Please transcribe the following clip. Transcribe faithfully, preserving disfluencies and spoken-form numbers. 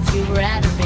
would you rather